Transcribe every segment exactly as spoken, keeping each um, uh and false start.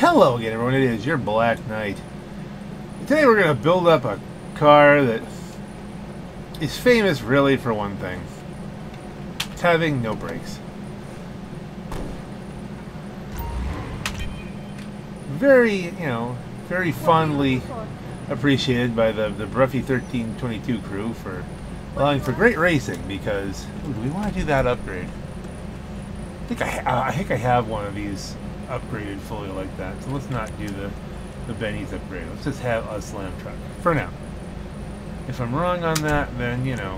Hello again, everyone. It is your Black Knight. Today we're going to build up a car that is famous, really, for one thing. It's having no brakes. Very, you know, very fondly appreciated by the, the Broughy thirteen twenty-two crew for allowing for great racing, because ooh, do we want to do that upgrade? I think I, uh, I think I have one of these upgraded fully like that, so let's not do the, the Benny's upgrade. Let's just have a slam truck for now. If I'm wrong on that, then you know.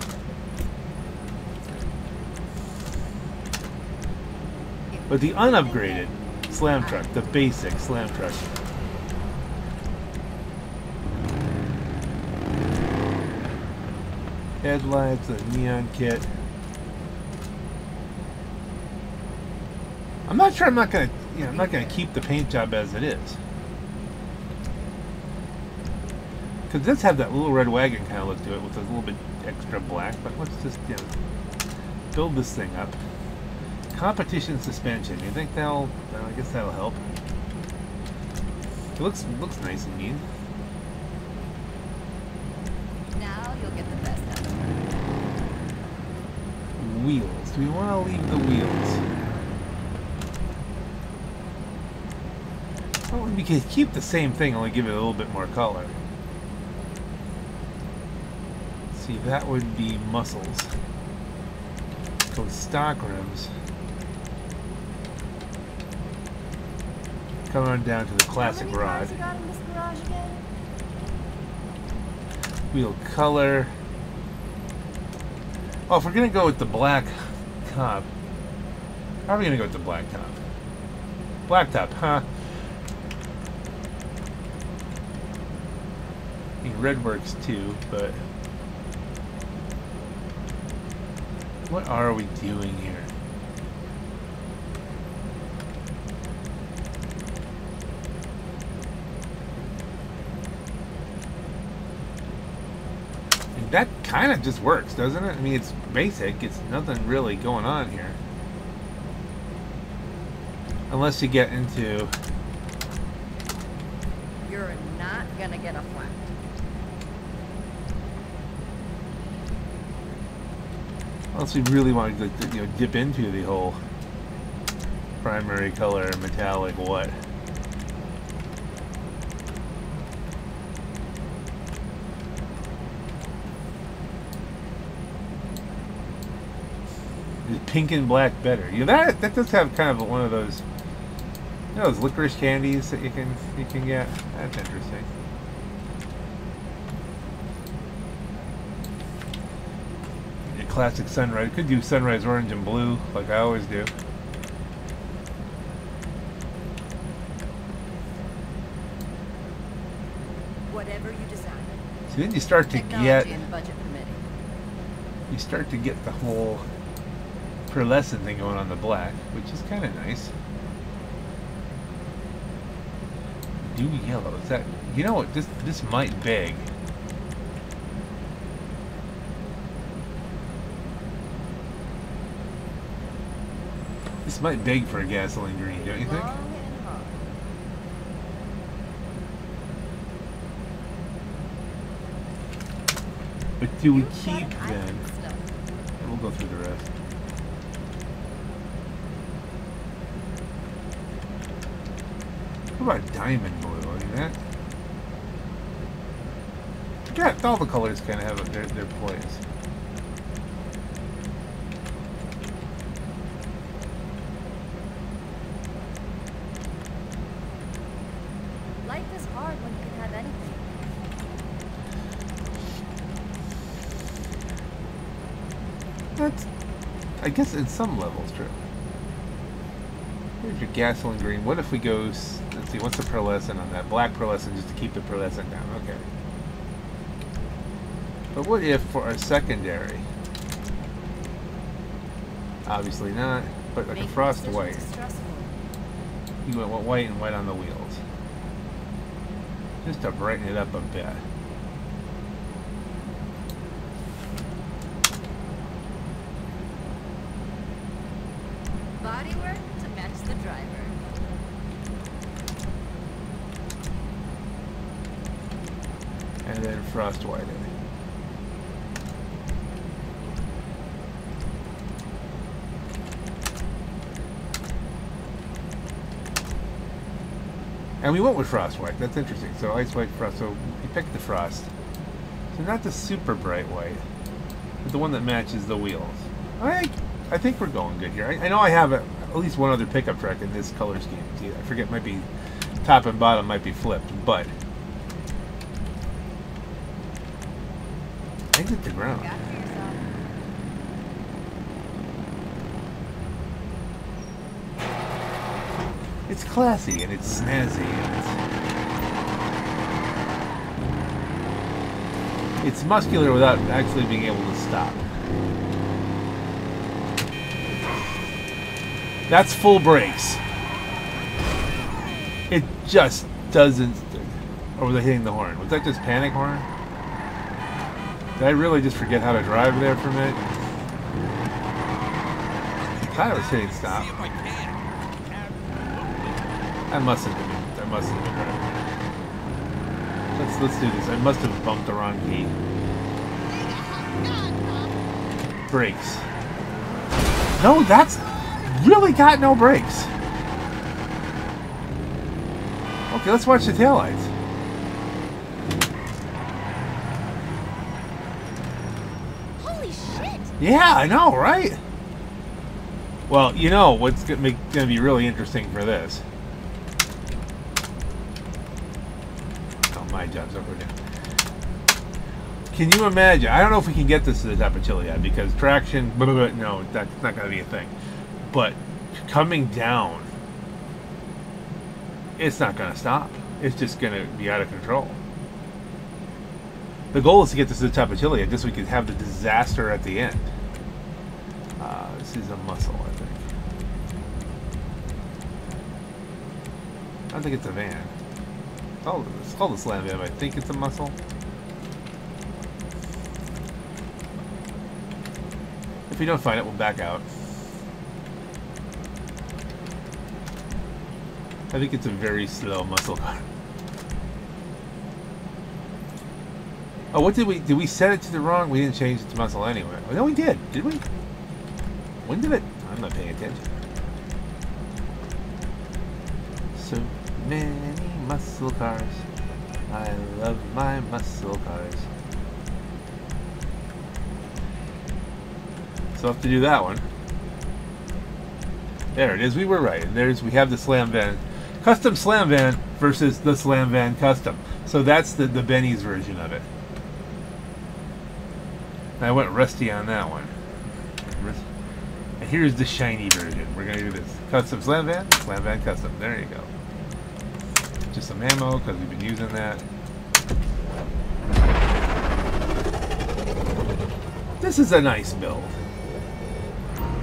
But the unupgraded slam truck, the basic slam truck. Headlights, a neon kit. I'm not sure. I'm not gonna. You know, I'm not gonna keep the paint job as it is. Cause it does have that little red wagon kind of look to it, with a little bit extra black. But let's just, you know, build this thing up. Competition suspension. You think that'll? Well, I guess that'll help. It looks it looks nice and neat. Now you'll get the best out of it. Wheels. Do we want to leave the wheels? Well, we could keep the same thing, only give it a little bit more color. Let's see, that would be muscles. Go with stock rims. Come on down to the classic rod. Wheel color. Oh, if we're gonna go with the black top, how are we gonna go with the black top? Black top, huh? I mean, red works too, but what are we doing here? I mean, that kind of just works, doesn't it? I mean, it's basic. It's nothing really going on here, unless you get into. You're not gonna get a flat. Unless we really want to, like, you know, dip into the whole primary color, metallic, what. Is pink and black better? You know, that that does have kind of one of those, you know, those licorice candies that you can you can get. That's interesting. Classic sunrise. Could do sunrise orange and blue, like I always do. Whatever you decide. So then you start to get. You start to get the whole pearlescent thing going on the black, which is kind of nice. Do yellow? Is that? You know what? This this might beg. This might beg for a gasoline green, don't you think? But do we keep them? And we'll go through the rest. What about diamond blue? I mean, that. Yeah, all the colors kind of have their their place. That's, I guess, in some levels true. Here's your gasoline green. What if we go, let's see, what's the pearlescent on that? Black pearlescent, just to keep the pearlescent down. Okay. But what if for our secondary? Obviously not, but like a frost white. You want white and white on the wheels. Just to brighten it up a bit. Bodywork to match the driver. and then frost white in it. And we went with frost white. That's interesting. So ice white, frost. So we picked the frost. So not the super bright white, but the one that matches the wheels. I I think we're going good here. I, I know I have a, at least one other pickup truck in this color scheme. I forget. Might be top and bottom might be flipped, but exit the ground. It's classy and it's snazzy and it's, it's muscular without actually being able to stop. That's full brakes. It just doesn't. Or was I hitting the horn? Was that just panic horn? Did I really just forget how to drive there for a minute? I thought I was hitting stop. I must have been. I must have been right. Let's let's do this. I must have bumped the wrong key. Brakes. No, that's really got no brakes. Okay, let's watch the taillights. Holy shit! Yeah, I know, right? Well, you know what's gonna, make, gonna be really interesting for this. My job's over now. Can you imagine? I don't know if we can get this to the top of Chiliad because traction, blah, blah, blah, no, that's not going to be a thing. But coming down, it's not going to stop. It's just going to be out of control. The goal is to get this to the top of Chiliad just so we can have the disaster at the end. Uh, this is a muscle, I think. I don't think it's a van. Oh, it's called the Slamvan. I think it's a muscle. If we don't find it, we'll back out. I think it's a very slow muscle car. Oh, what did we... Did we set it to the wrong? We didn't change it to muscle anyway. Oh, no, we did. Did we? When did it? I'm not paying attention. So many muscle cars. I love my muscle cars. So I'll have to do that one. There it is. We were right. And there's we have the Slamvan. Custom Slamvan versus the Slamvan Custom. So that's the, the Benny's version of it. And I went rusty on that one. And here's the shiny version. We're going to do this. Custom Slamvan, Slamvan Custom. There you go. Just some ammo because we've been using that. This is a nice build.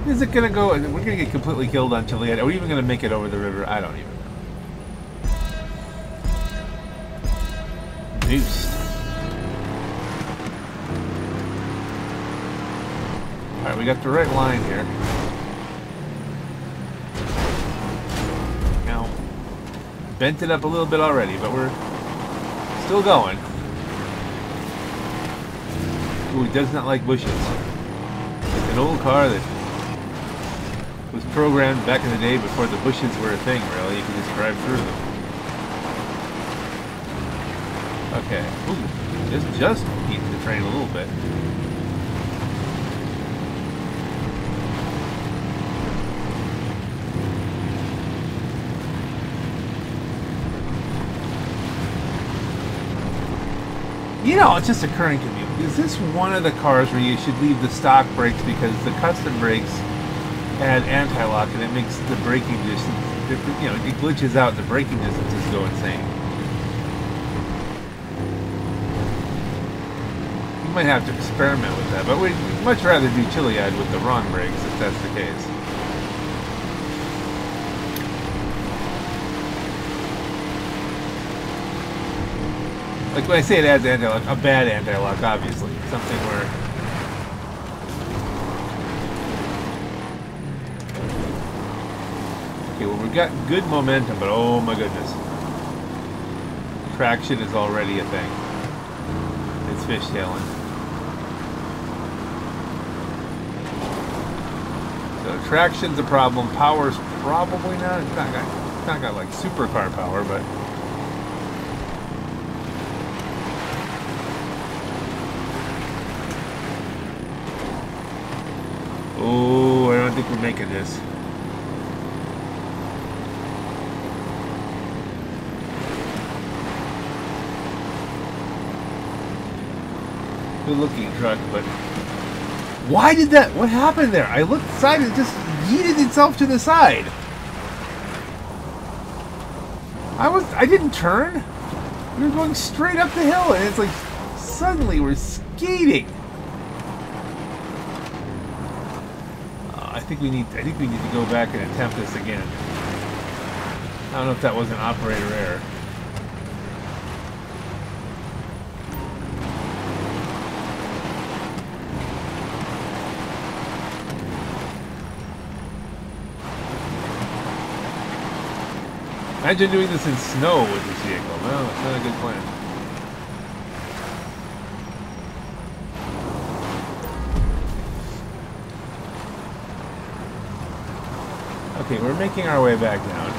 Is it gonna go? We're gonna get completely killed on Chiliad. Are we even gonna make it over the river? I don't even know. Deuced. All right, we got the right line here. Bent it up a little bit already, but we're still going. Ooh, it does not like bushes. It's an old car that was programmed back in the day before the bushes were a thing, really. You can just drive through them. Okay. Ooh, just, just beat the train a little bit. You know, it's just occurring to me. Is this one of the cars where you should leave the stock brakes because the custom brakes add anti-lock and it makes the braking distance, you know, it glitches out, the braking distances go insane. You might have to experiment with that, but we'd much rather do Chiliad with the wrong brakes if that's the case. Like when I say it adds anti-lock, a bad anti-lock, obviously. Something where... Okay, well we've got good momentum, but oh my goodness. Traction is already a thing. Let's finish that one. So traction's a problem. Power's probably not. It's not got, it's not got like supercar power, but. Oh, I don't think we're making this. Good looking truck, but why did that? What happened there? I looked side and it just yeeted itself to the side. I was I didn't turn. We were going straight up the hill, and it's like suddenly we're skating. I think we need. I think we need to go back and attempt this again. I don't know if that was an operator error. Imagine doing this in snow with this vehicle. No, it's not a good plan. Okay, we're making our way back down.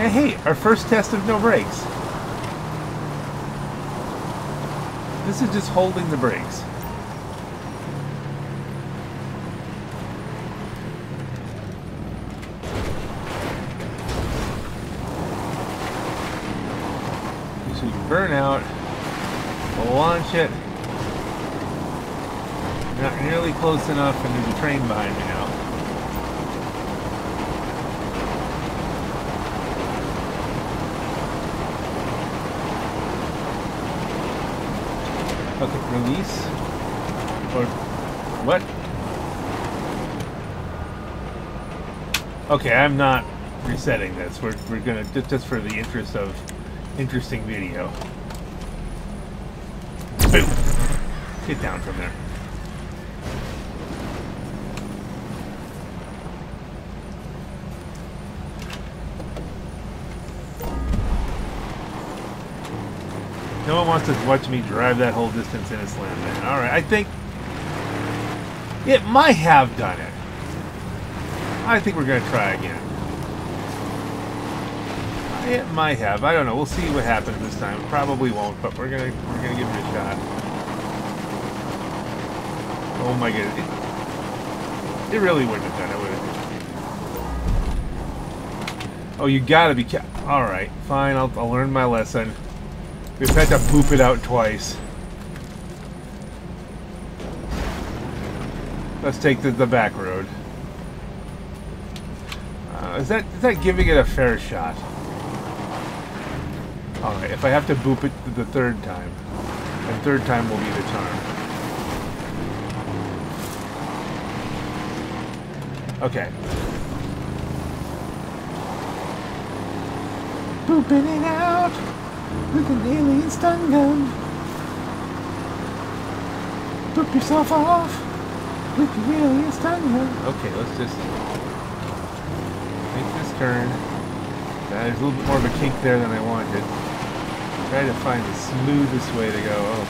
And hey, our first test of no brakes. This is just holding the brakes. So we can burn out, we'll launch it. Not nearly close enough, and there's a train behind me now. Okay, release, or what? Okay, I'm not resetting this. We're, we're gonna, just for the interest of interesting video. Boom! Get down from there. No one wants to watch me drive that whole distance in a Slamvan. Alright, I think it might have done it. I think we're going to try again. It might have. I don't know. We'll see what happens this time. Probably won't, but we're going to we're going to give it a shot. Oh my goodness. It, it really wouldn't have done it, would it? Oh, you got to be ca- Alright, fine. I'll, I'll learn my lesson. We've had to boop it out twice. Let's take the, the back road. Uh, is that is that giving it a fair shot? Alright, if I have to boop it the third time, the third time will be the charm. Okay. Booping it out! With an alien stun gun. Boop yourself off with an alien stun gun. Okay, let's just make this turn. Uh, there's a little bit more of a kink there than I wanted. Try to find the smoothest way to go. Oh.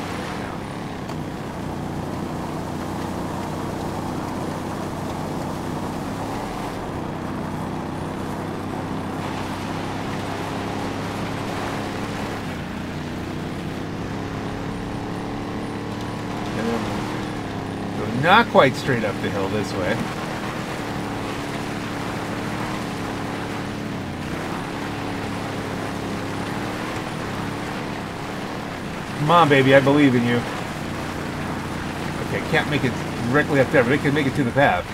Not quite straight up the hill this way. Come on, baby, I believe in you. Okay, can't make it directly up there, but it can make it to the path.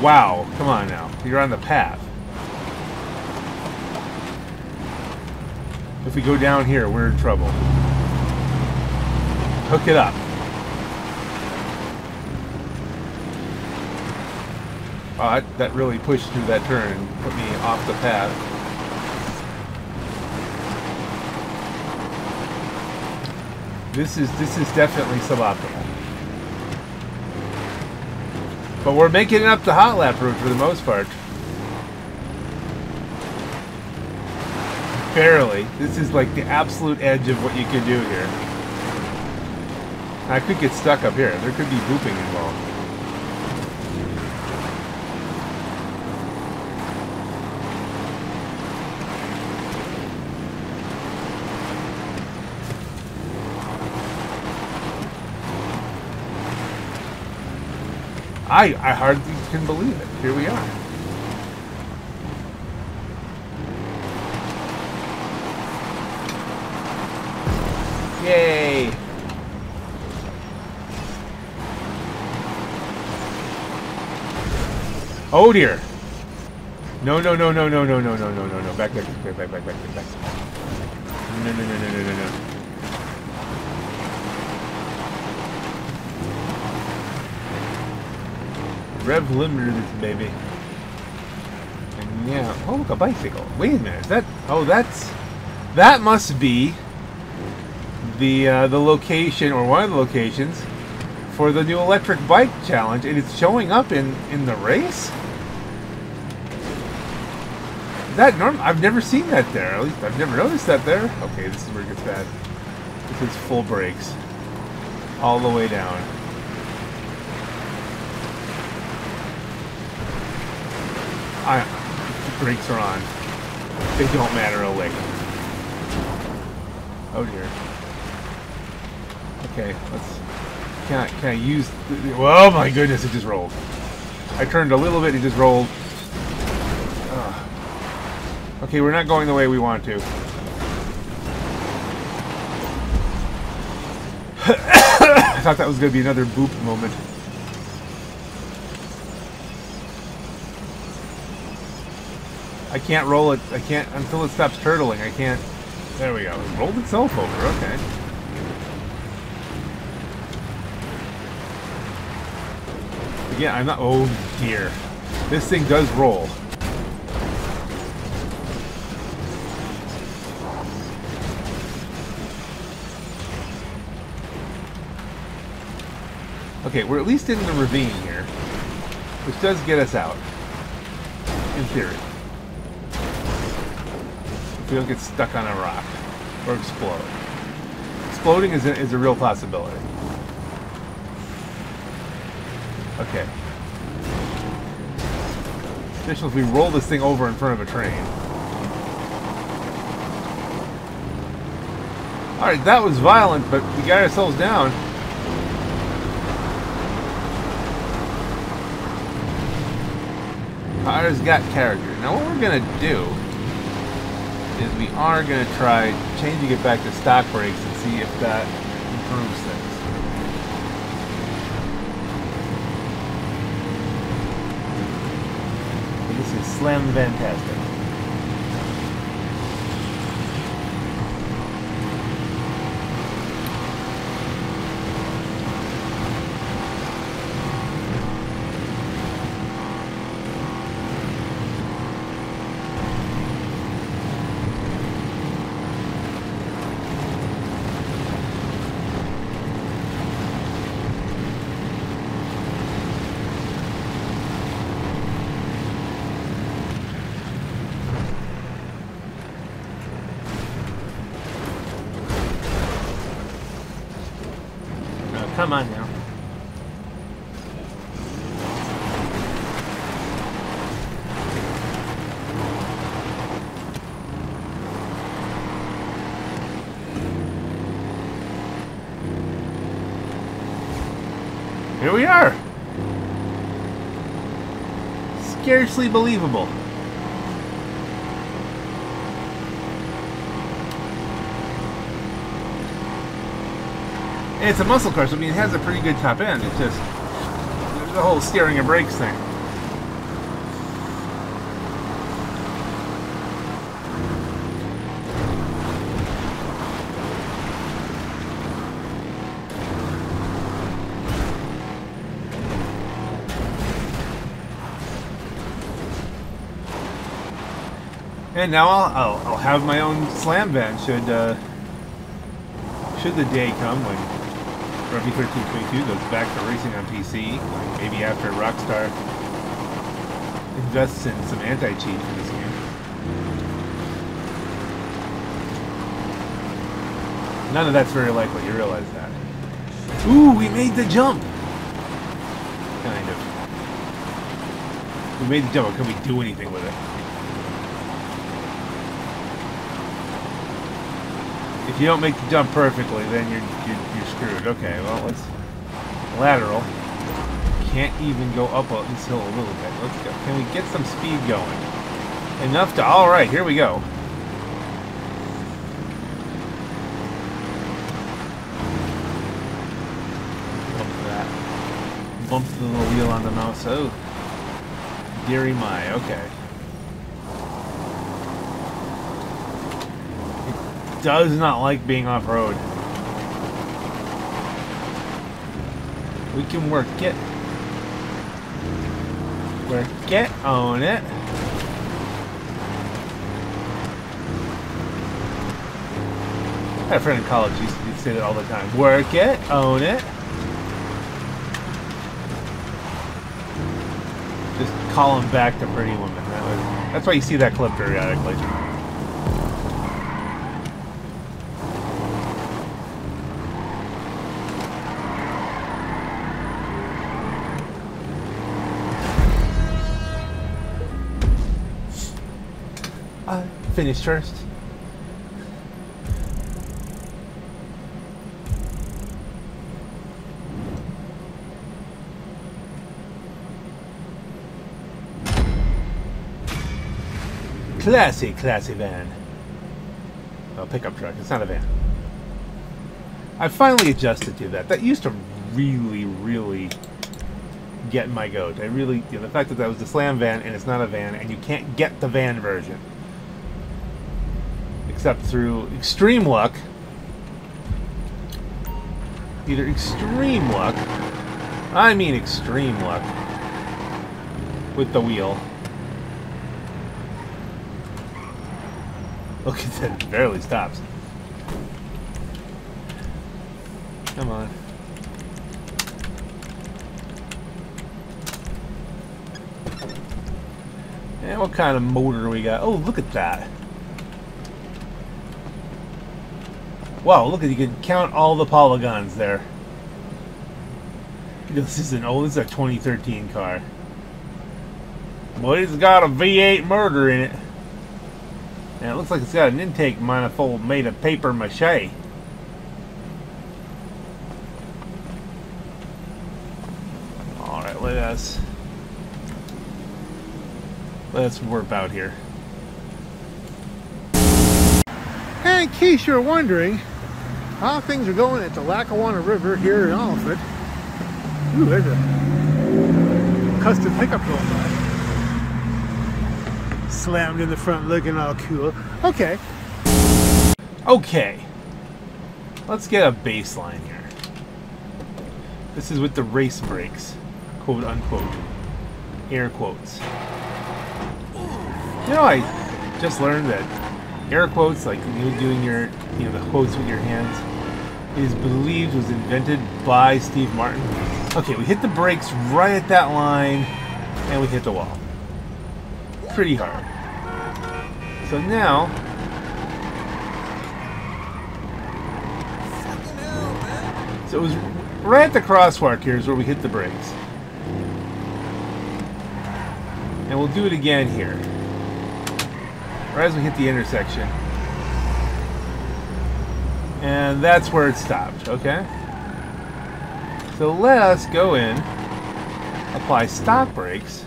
Wow, come on now. You're on the path. If we go down here, we're in trouble. Hook it up. Wow, that, that really pushed through that turn and put me off the path. This is this is definitely suboptimal. But we're making it up the hot lap route for the most part. Barely. This is like the absolute edge of what you can do here. I could get stuck up here. There could be booping involved. I, I hardly can believe it. Here we are. Yay! Oh dear! No, no, no, no, no, no, no, no, no, no, no. Back, back, back, back, back, back, back. No, no, no, no, no, no, no. Rev limiter this baby. And yeah, oh look, a bicycle. Wait a minute, is that, oh that's, that must be the uh, the location, or one of the locations, for the new electric bike challenge, and it's showing up in, in the race? Is that normal? I've never seen that there, at least I've never noticed that there. Okay, this is where it gets bad. This is full brakes. All the way down. I, the brakes are on. They don't matter a lick. Oh dear. Okay, let's. Can I, can I use? The, oh my goodness! It just rolled. I turned a little bit. It just rolled. Ugh. Okay, we're not going the way we want to. I thought that was going to be another boop moment. I can't roll it, I can't, until it stops turtling, I can't, there we go, it rolled itself over, okay. Again, I'm not, oh dear, this thing does roll. Okay, we're at least in the ravine here, which does get us out, in theory. We don't get stuck on a rock or explode. Exploding is a, is a real possibility. Okay. Especially if we roll this thing over in front of a train. Alright, that was violent, but we got ourselves down. Potter's got character. Now what we're gonna do is we are going to try changing it back to stock brakes and see if that improves things. This is Slamvantastic. Come on now. Here we are. Scarcely believable. It's a muscle car, so I mean, it has a pretty good top end. It's just the whole steering and brakes thing. And now I'll, I'll, I'll have my own Slamvan should uh, should the day come when Broughy one three two two two goes back to racing on P C, maybe after Rockstar invests in some anti-cheat for this game. None of that's very likely, you realize that. Ooh, we made the jump! Kind of. We made the jump, can we do anything with it? If you don't make the jump perfectly, then you're, you're, you're screwed. Okay, well, let's... Lateral. Can't even go up this hill a little bit. Let's go. Can we get some speed going? Enough to... Alright, here we go. Bump that. Bump the little wheel on the mouse. Oh. Deary my. Okay. Does not like being off-road. We can work it. Work it, own it. I had a friend in college used to say that all the time. Work it, own it. Just call him back to pretty women. That was, that's why you see that clip periodically. Finish first. Classy, classy van. Oh, pickup truck. It's not a van. I finally adjusted to that. That used to really, really get my goat. I really, you know, the fact that that was the Slamvan and it's not a van, and you can't get the van version. Except through extreme luck, either extreme luck, I mean extreme luck, with the wheel. Look at that, it barely stops. Come on. And what kind of motor we got? Oh, look at that. Wow, look at you can count all the polygons there. This is an old, this is a twenty thirteen car. Well, it's got a V eight motor in it. And it looks like it's got an intake manifold made of paper mache. Alright, let us... Let's warp out here. And in case you're wondering how things are going at the Lackawanna River here in Oliford. Ooh, there's a custom pickup going by. Slammed in the front looking all cool. Okay. Okay. Let's get a baseline here. This is with the race brakes. Quote unquote. Air quotes. You know, I just learned that air quotes, like you doing your, you know, the quotes with your hands, is believed was invented by Steve Martin. Okay, we hit the brakes right at that line, and we hit the wall. Pretty hard. So now, so it was right at the crosswalk here is where we hit the brakes. And we'll do it again here. Right as we hit the intersection. And that's where it stopped, okay? So let us go in, apply stop brakes,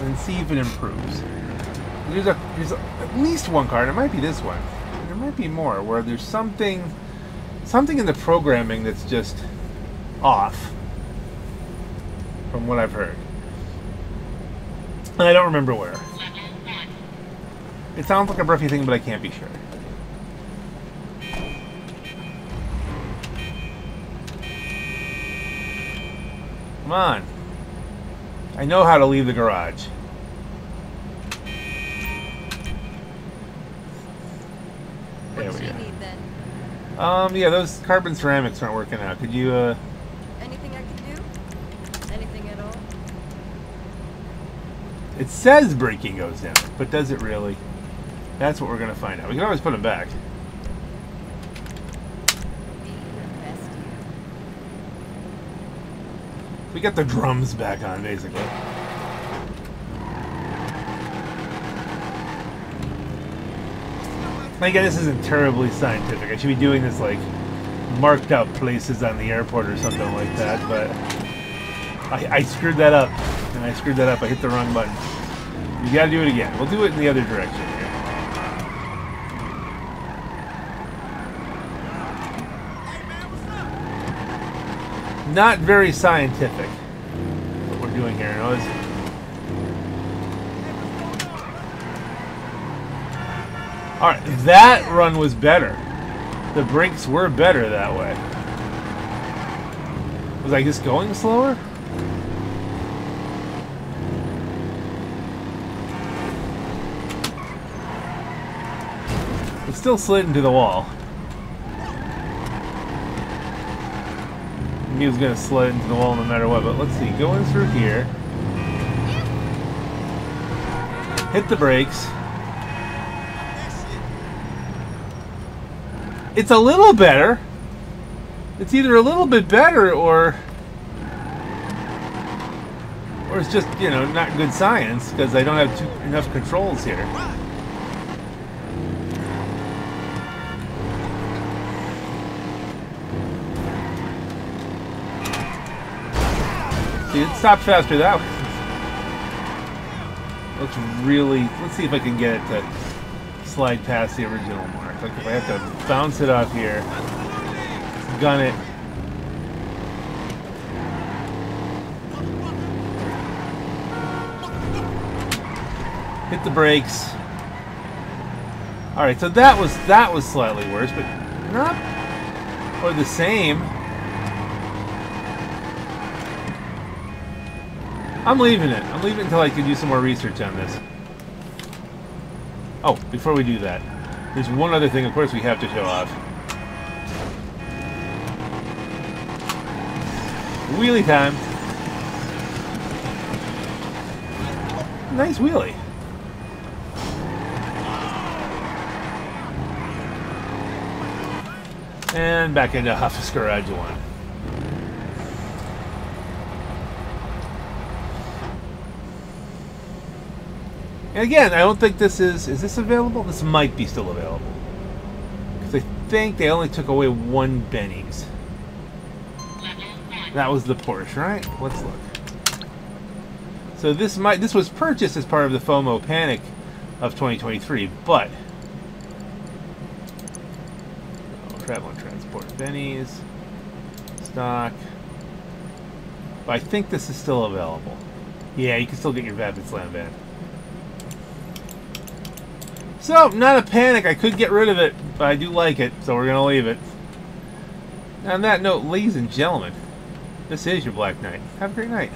and see if it improves. There's, a, there's a, at least one car, and it might be this one. There might be more, where there's something, something in the programming that's just off from what I've heard. And I don't remember where. It sounds like a Broughy thing, but I can't be sure. Come on. I know how to leave the garage. There we go. Um, yeah, those carbon ceramics aren't working out. Could you, uh... Anything I can do? Anything at all? It says braking goes down, but does it really? That's what we're going to find out. We can always put them back. We got the drums back on, basically. Like, this isn't terribly scientific. I should be doing this, like, marked out places on the airport or something like that, but I, I screwed that up, and I screwed that up. I hit the wrong button. You gotta do it again. We'll do it in the other direction here. Not very scientific, what we're doing here. No, it's, alright, that run was better. The brakes were better that way. Was I just going slower? It still slid into the wall. He was going to slide into the wall no matter what, but let's see. Going through here. Hit the brakes. It's a little better. It's either a little bit better or or it's just, you know, not good science because I don't have too, enough controls here. See, it stopped faster that way. Let's really, let's see if I can get it to slide past the original mark. Like if I have to bounce it off here, gun it. Hit the brakes. Alright, so that was that was slightly worse, but not or the same. I'm leaving it. I'm leaving it until I can do some more research on this. Oh, before we do that. There's one other thing, of course, we have to show off. Wheelie time. Nice wheelie. And back into Huff's Garage one. And again, I don't think this is... Is this available? This might be still available. Because I think they only took away one Benny's. That was the Porsche, right? Let's look. So this might... This was purchased as part of the FOMO panic of twenty twenty-three, but... Travel and transport. Benny's. Stock. But I think this is still available. Yeah, you can still get your Vapid Slamvan. So, not a panic. I could get rid of it, but I do like it, so we're going to leave it. On that note, ladies and gentlemen, this is your Black Knight. Have a great night.